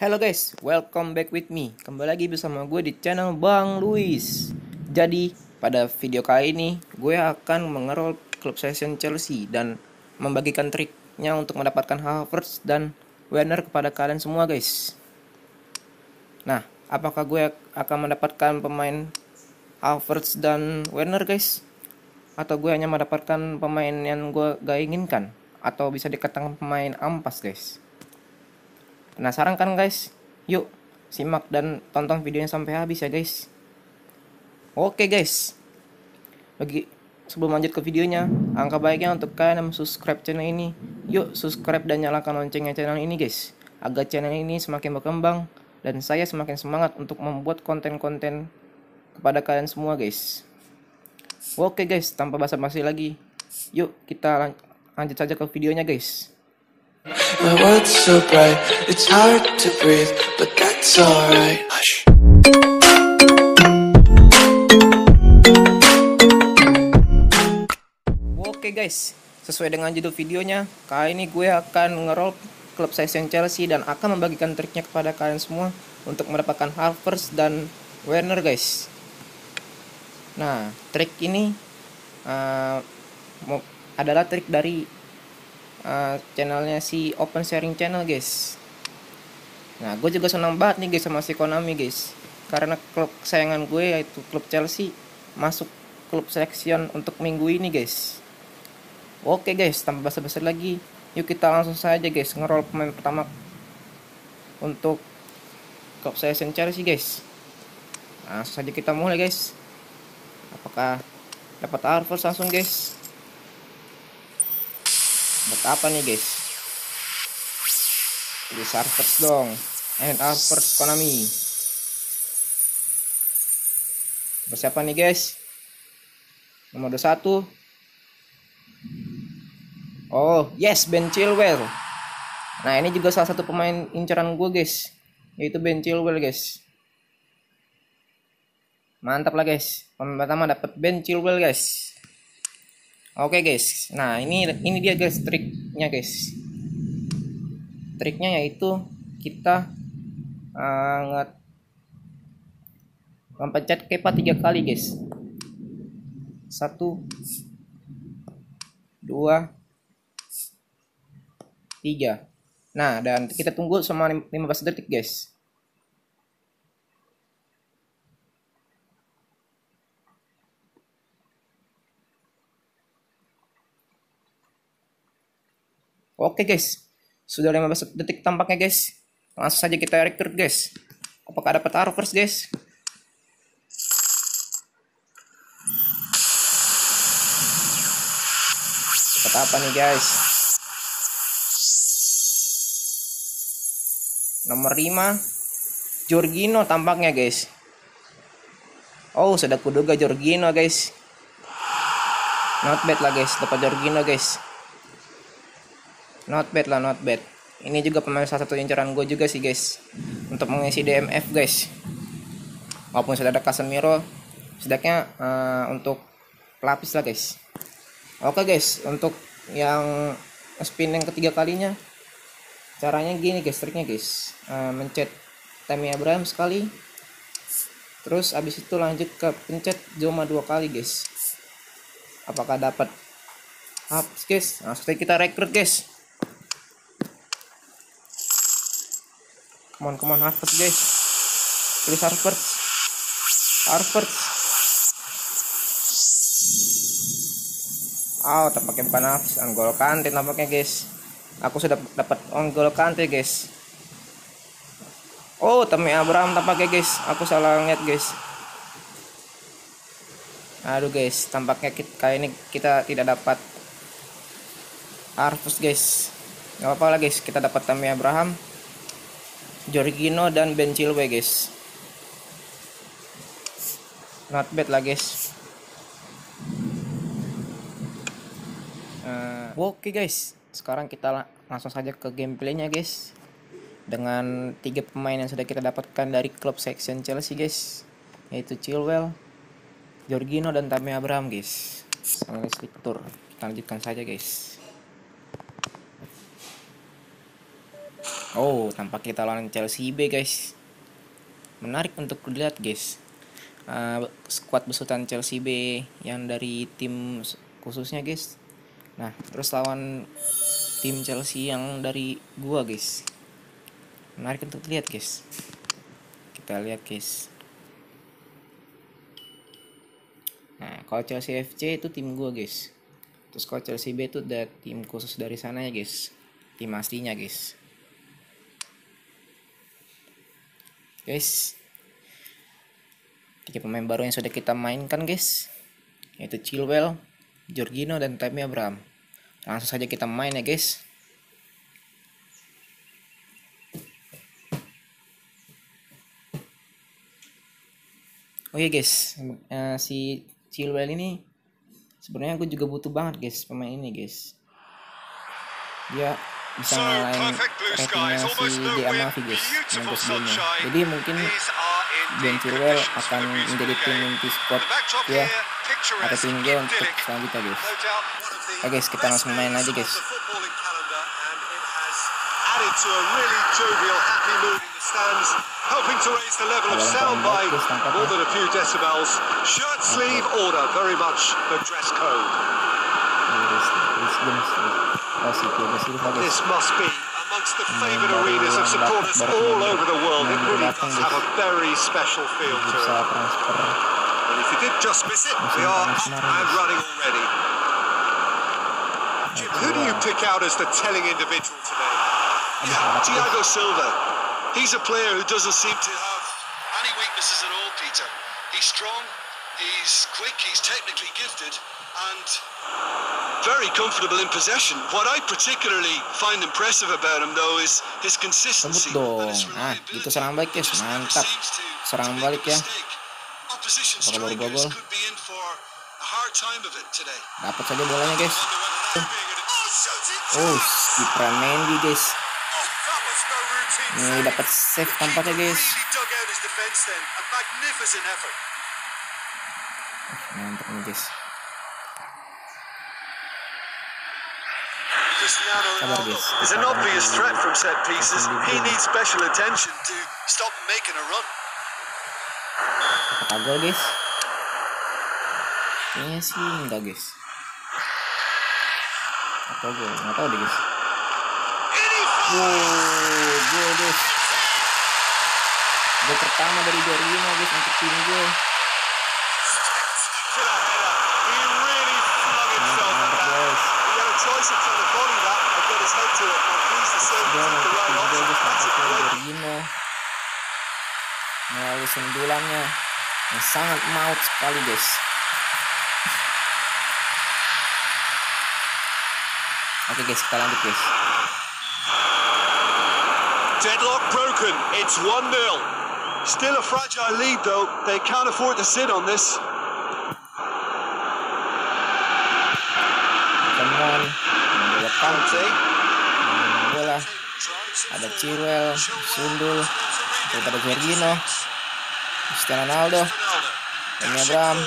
Hello guys, welcome back with me. Kembali lagi bersama gue di channel Bang Luis. Jadi, pada video kali ini gue akan mengerol klub session Chelsea dan membagikan triknya untuk mendapatkan Havertz dan Werner kepada kalian semua guys. Nah, apakah gue akan mendapatkan pemain Havertz dan Werner guys? Atau gue hanya mendapatkan pemain yang gue gak inginkan? Atau bisa dikatakan pemain ampas guys? Penasaran kan guys? Yuk simak dan tonton videonya sampai habis ya guys. Oke guys, sebelum lanjut ke videonya, angka baiknya untuk kalian yang subscribe channel ini, yuk subscribe dan nyalakan loncengnya channel ini guys, agar channel ini semakin berkembang dan saya semakin semangat untuk membuat konten-konten kepada kalian semua guys. Oke guys, tanpa basa-basi lagi, yuk kita lanjut saja ke videonya guys. My world's so bright, it's hard to breathe, but that's alright. Hush. Oke guys, sesuai dengan judul videonya, kali ini gue akan ngerol klub session Chelsea dan akan membagikan triknya kepada kalian semua untuk mendapatkan Havertz dan Werner guys. Nah, trik ini adalah trik dari channelnya si Open Sharing Channel guys. Nah, gue juga senang banget nih guys sama si Konami guys, karena klub kesayangan gue yaitu klub Chelsea masuk klub selection untuk minggu ini guys. Oke guys, tanpa basa-basi lagi, yuk kita langsung saja guys ngerol pemain pertama untuk klub selection Chelsea guys. Langsung saja kita mulai guys. Apakah dapat Havertz langsung guys? Buat apa nih guys? Di Havertz dong, Havertz Konami. Bersiapa nih guys? Nomor 21. Oh yes, Ben Chilwell. Nah, ini juga salah satu pemain incaran gue guys, yaitu Ben Chilwell guys. Mantap lah guys, pemain pertama dapat Ben Chilwell guys. Oke guys, nah ini dia guys triknya guys. Triknya yaitu kita mencet Kepa 3 kali guys. 1, 2, 3. Nah, dan kita tunggu sama 15 detik guys. Oke guys, sudah 15 detik tampaknya guys. Langsung saja kita rekrut guys. Apakah dapat Havertz guys? Dapat apa nih guys? Nomor 5 Jorginho tampaknya guys. Oh, sudah kuduga Jorginho guys. Not bad lah guys, dapat Jorginho guys. Not bad lah, not bad. Ini juga pemain salah satu incaran gue juga sih guys, untuk mengisi DMF guys. Walaupun sudah ada Casemiro, setidaknya untuk pelapis lah guys. Oke guys, untuk yang spin yang ketiga kalinya, caranya gini guys, triknya guys. Mencet Tammy Abraham sekali, terus abis itu lanjut ke pencet Joma 2 kali guys. Apakah dapat Havertz guys? Langsung kita rekrut guys. Come on Havertz guys. Tulis Havertz. Oh, tampaknya bukan Havertz, N'Golo Kanté tampaknya guys. Aku sudah dapat N'Golo Kanté guys. Oh, Tammy Abraham tampaknya guys. Aku salah ngeliat guys. Aduh guys, tampaknya kali ini kita tidak dapat Havertz guys. Gak apa-apa lah guys, kita dapat Tammy Abraham, Jorginho dan Ben Chilwell guys. Not bad lah guys. Oke guys, sekarang kita langsung saja ke gameplaynya guys, dengan 3 pemain yang sudah kita dapatkan dari klub section Chelsea guys, yaitu Chilwell, Jorginho dan Tammy Abraham guys. Analisis tour kita lanjutkan saja guys. Oh, tampak kita lawan Chelsea B, guys. Menarik untuk dilihat, guys. Skuad besutan Chelsea B yang dari tim khususnya, guys. Nah, terus lawan tim Chelsea yang dari gua, guys. Menarik untuk dilihat, guys. Kita lihat, guys. Nah, kalau Chelsea FC itu tim gua, guys. Terus kalau Chelsea B itu ada tim khusus dari sana, ya, guys. Tim aslinya, guys. Guys, tiga pemain baru yang sudah kita mainkan, guys, yaitu Chilwell, Jorginho, dan Tammy Abraham. Langsung saja kita main, ya, guys. Oh iya, guys, si Chilwell ini sebenarnya gue juga butuh banget, guys, pemain ini, guys. Dia bisa ngalahin ratingnya si DA Mavi, guys, minggu sebelumnya. Jadi mungkin Ben Chilwell akan menjadi tim inti squad ya, atau tim gue untuk selanjutnya, guys. Oke, guys, kita langsung main aja, guys. This must be amongst the favorite arenas of supporters all over the world. It really does have a very special feel to it. And if you did just miss it, we are up and running already. Jim, who do you pick out as the telling individual today? Yeah, Thiago Silva. He's a player who doesn't seem to have any weaknesses at all, Peter. He's strong, he's quick, he's technically gifted, and very comfortable in possession. What I particularly find impressive about him, though, is his consistency. Nah, itu serang balik, guys. Mantap. Serang balik, ya. Gol. Dapat saja bolanya, guys. Oh, kiper Mendy, guys. Ini dapat save tampaknya, guys. Mantap nih, guys. There's an obvious threat from set pieces. He needs special attention to stop making a run. Agak, guys. Ini sih enggak, guys. Atau gue nggak tahu deh, guys. Wow, gol, guys. Gol pertama dari Jorginho, guys, untuk tim gue. Melalui sundulannya yang sangat maut sekali, guys. Oke, guys, kita lanjut, guys. Deadlock broken. It's 1-0. Still a fragile lead, though. They can't afford to sit on this. Kanté, bola, ada Chilwell, sundul, daripada Jorginho, Cristiano Ronaldo, Abraham,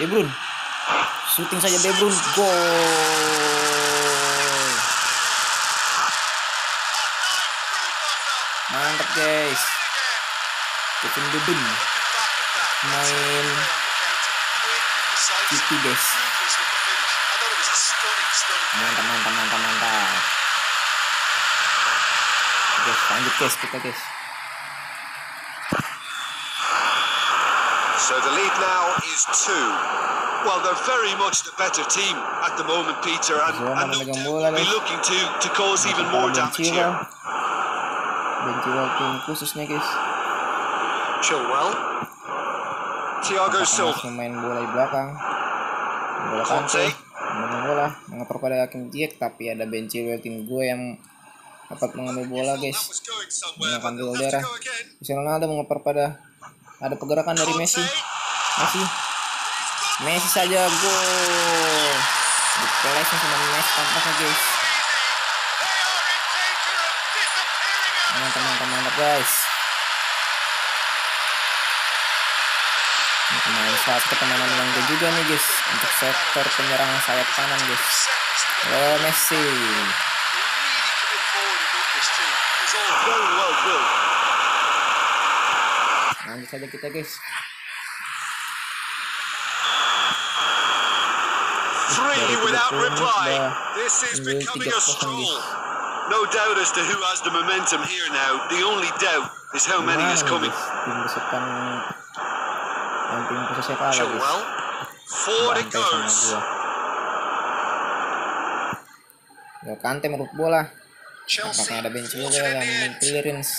De Bruyne, shooting saja De Bruyne, gol, mantap, guys, Kevin De Bruyne, main City, guys. Mantap. Guys, lanjut, guys, kita, guys. So the lead now is 2. Well, they're very much the better team at the moment, Peter, and they'll be looking to cause even more damage here. Ben Chilwell tim khususnya, guys. Chilwell, Thiago Silva main bola di belakang. Bola Kanté. Bola mengeper pada Hakim Ziyech, tapi ada Ben Chilwell tim gue yang dapat mengambil bola, guys, menggunakan gol darah. Cristiano Ronaldo mengeper pada, ada pergerakan dari Messi saja, gol. Dipelesnya sama Messi tampaknya, guys. Mantap, guys. Nah, satu pertemanan yang gue juga nih, guys, untuk sektor penyerang sayap kanan, guys. Messi Langsung saja kita, guys. Three without reply. This is becoming a stroll. No doubt as to who has the momentum here now. The only doubt is how many is coming. Chilwell. Forward it goes. Ya, Kanté merubah bola. Apakah ada Ben Chilwell yang clearance?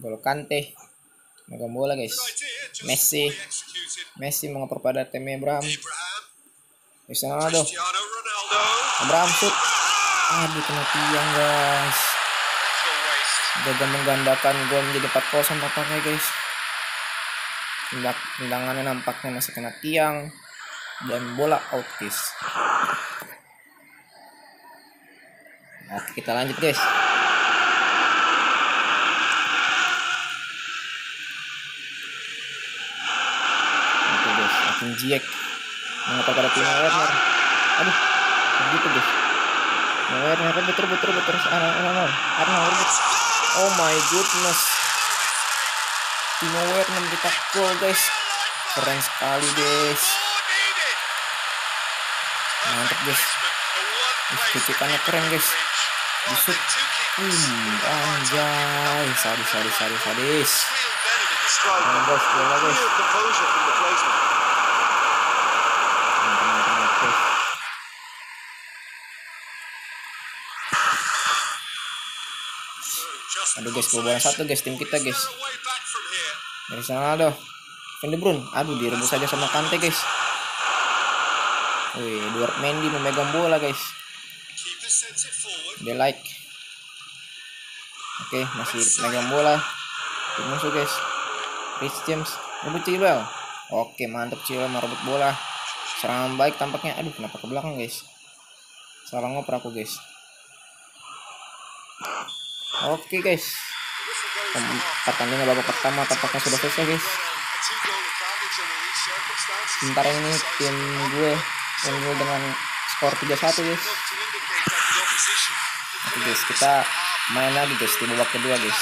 N'Golo Kanté megang bola, guys. Messi mengeperpada Tammy Abraham. Cristiano Ronaldo. Abraham shoot. Aduh, kena tiang, guys. Gagal menggandakan gol menjadi 4-0 tampaknya, guys. Tendangannya nampaknya masih kena tiang dan bola out, guys. Nah, kita lanjut, guys. Oke, guys, akan Jack mengetok pada Timo Werner. Aduh, begitu, guys. Werner betul. Oh my goodness. Timo Werner mencetak gol, guys. Keren sekali, guys. Mantap, guys. Cucikannya keren, guys. Disut. Anjay. Sadis. Guys. Aduh, guys, kebobolan satu, guys, tim kita, guys. Dari sana ada Kevin De Bruyne. Aduh, direbus saja sama Kanté, guys. Wih, Édouard Mendy memegang bola, guys. Dia like. Oke, masih memegang bola. Tim musuh, guys. Reece James rebut Chilwell. Oke, mantap, Chilwell merebut bola. Serangan baik tampaknya. Aduh, kenapa ke belakang, guys? Salah ngoper aku, guys. Oke, guys. Pertandingan babak pertama tampaknya sudah selesai, guys. Sementara ini tim gue unggul dengan skor 3-1, guys. Oke, guys, kita main lagi, guys, di babak kedua, guys.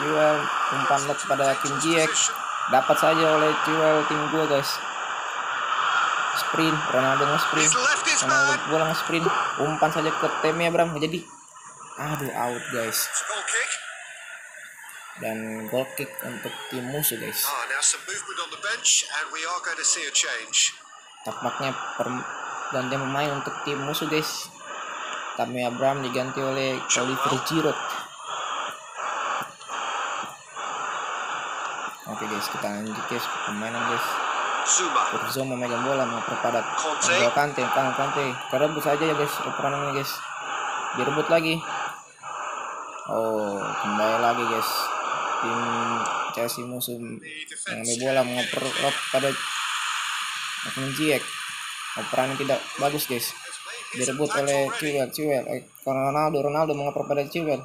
Chilwell umpan lob kepada Kim Jiyek, dapat saja oleh Chilwell tim gua, guys. Sprint, Ronaldo nge-sprint, umpan saja ke Tammy Abraham, nggak jadi. Aduh, out, guys. Dan goal kick untuk tim musuh, guys. Tampaknya pergantian pemain untuk tim musuh, guys. Tammy Abraham diganti oleh Olivier Giroud. Oke, guys, kita lanjut, guys, permainan, guys. Kurzo memegang bola, memperpadat N'Golo Kanté, kerebut saja ya, guys, peranannya, guys. Direbut lagi. Oh, kembali lagi, guys. Tim Chelsea musuh mengambil bola, mengoper pada Menjiyek. Operan tidak bagus, guys. Direbut oleh Chilwell. Ronaldo mengoper pada Chilwell.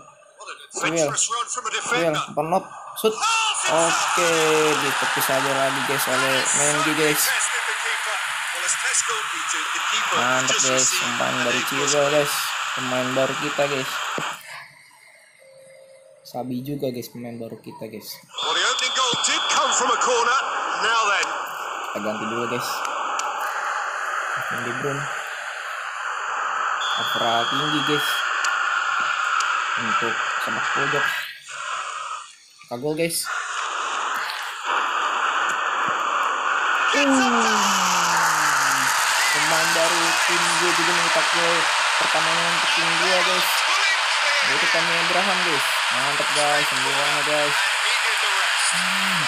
Penop, shoot. Oke, ditepis saja lagi, guys, oleh Mendy, guys. Mantap, guys, umpan dari Chilwell, guys, pemain baru kita, guys. Sabi juga, guys, pemain baru kita, guys. Kita ganti dulu, guys. Mendy Brun overall tinggi, guys, untuk semak pojok. Kagol, guys. Pemain dari tim gue juga mencetak gol pertamanya untuk tim gue, guys. Itu Tammy Abraham, guys. Mantap, guys, sembuhannya, guys.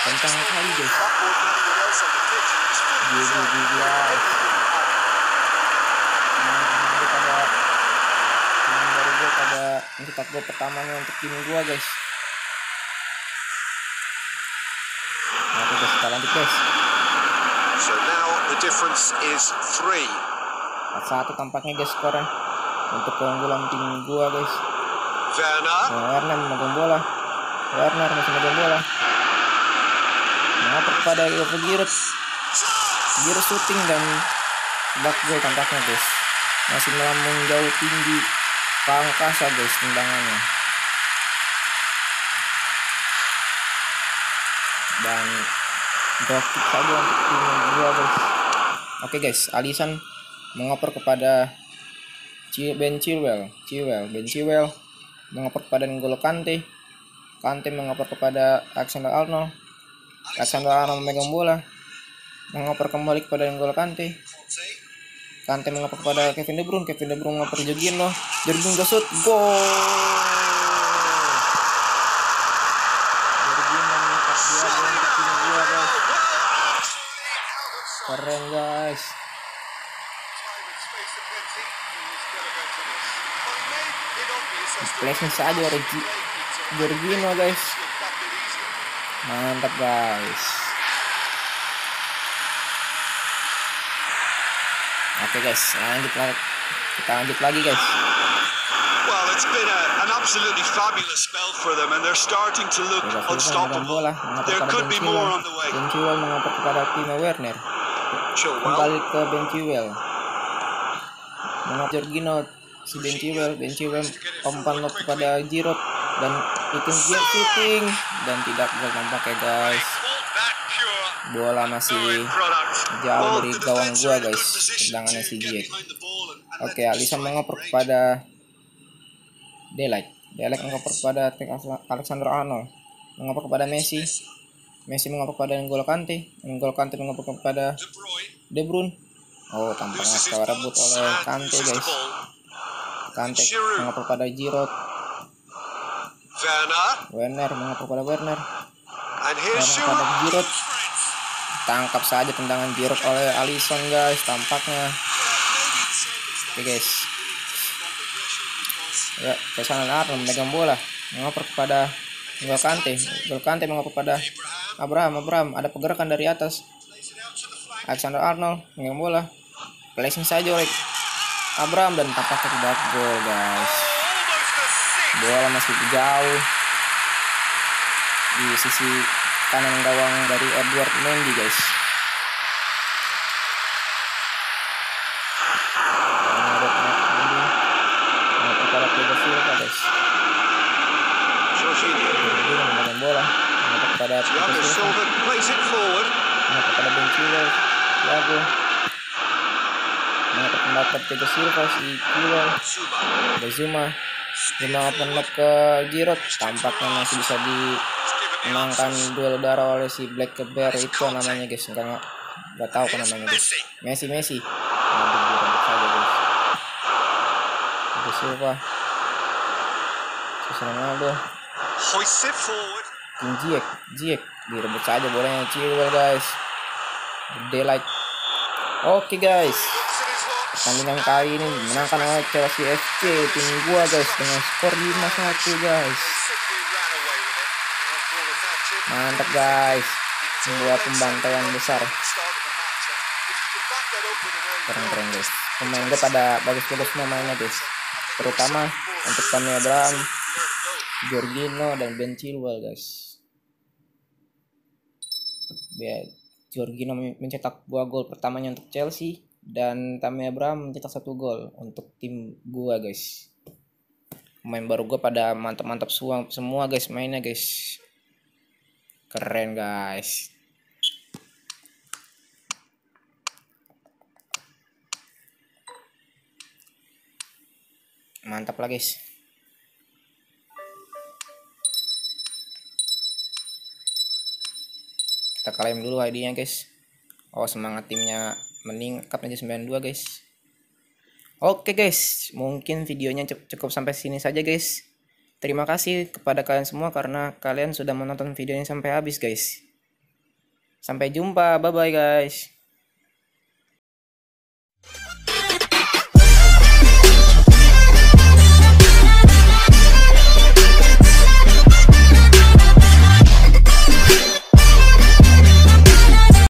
Kencang sekali, guys. Guys. Pemain dari gue pada mencetak gol pertamanya untuk tim gue, guys. Nah, kita lanjut, guys. So now the difference is 3. 4-1 tampaknya guys skornya untuk keunggulan tim gua guys. Werner memegang bola, Werner masih memegang bola, mengatur kepada Olivier Giroud, Giroud shooting dan bak gol tampaknya guys, masih melambung jauh tinggi ke angkasa guys tendangannya. Dan dropkick saja untuk tim gua guys. Oke guys, Alisson mengoper kepada Ben Chilwell mengoper kepada N'Golo Kanté, Kanté mengoper kepada Alexander-Arnold, Alexander-Arnold memegang bola, mengoper kembali kepada N'Golo Kanté, Kanté mengoper kepada Kevin De Bruyne mengoper Jorginho, Jorginho shoot, gol. Keren guys. Display-nya saja Jorginho guys. Mantap guys. Oke guys, kita lanjut lagi guys. Well, it's been an absolutely fabulous spell for them and they're starting to look unstoppable. There could be more on the way. Ben Chilwell mengatur kepada Timo Werner. Kembali ke Ben Chilwell, mengatur Jorginho, si Ben Chilwell umpan lob kepada Giroud dan itu dia shooting dan tidak gol tampaknya guys. Bola masih jauh dari gawang gua guys, tendangannya si Giroud. Oke, Alisson mengoper kepada Delight mengoper kepada Alexander-Arnold, mengoper kepada Messi mengoper kepada N'Golo Kanté mengoper kepada De Bruyne. Oh, tampaknya kalah rebut oleh Kanté guys. Kanté mengoper kepada Giroud, Werner mengoper kepada Werner, kepada Giroud. Tangkap saja tendangan Giroud oleh Alisson guys tampaknya. Oke guys, ya Arnold memegang bola, mengoper kepada N'Golo Kanté mengoper kepada Abraham, ada pergerakan dari atas. Alexander-Arnold megang bola, placing saja oleh Abraham dan tampaknya tidak gol guys. Bola masih jauh di sisi kanan gawang dari Édouard Mendy guys. Pada Ben Chilwell, Thiago mengatur kembali ke Silva, si Chilwell ada Zuma mengatur ke Giroud, tampaknya masih bisa dimenangkan duel udara oleh si Black Bear itu namanya guys, nggak tahu kan namanya guys. Messi ada Silva, Cristiano Ronaldo, Jiek direbut saja bolanya Chilwell guys. Daylight. Oke guys, pertandingan kali ini dimenangkan oleh Chelsea FC tim gua guys dengan skor 5-1 guys. Mantap guys, sebuah pembantaian besar. Keren guys, pemain gua pada bagus-bagus semua mainnya guys, terutama untuk Tammy Abraham, Jorginho dan Ben Chilwell guys. Jorginho mencetak 2 gol pertamanya untuk Chelsea dan Tammy Abraham mencetak 1 gol untuk tim gua guys. Pemain baru gua pada mantap-mantap semua guys mainnya guys. Keren guys. Mantap lah guys. Kita klaim dulu ID-nya guys. Oh, semangat timnya meningkat menjadi 92 guys. Oke guys, mungkin videonya cukup sampai sini saja guys. Terima kasih kepada kalian semua karena kalian sudah menonton videonya sampai habis guys. Sampai jumpa, bye bye guys.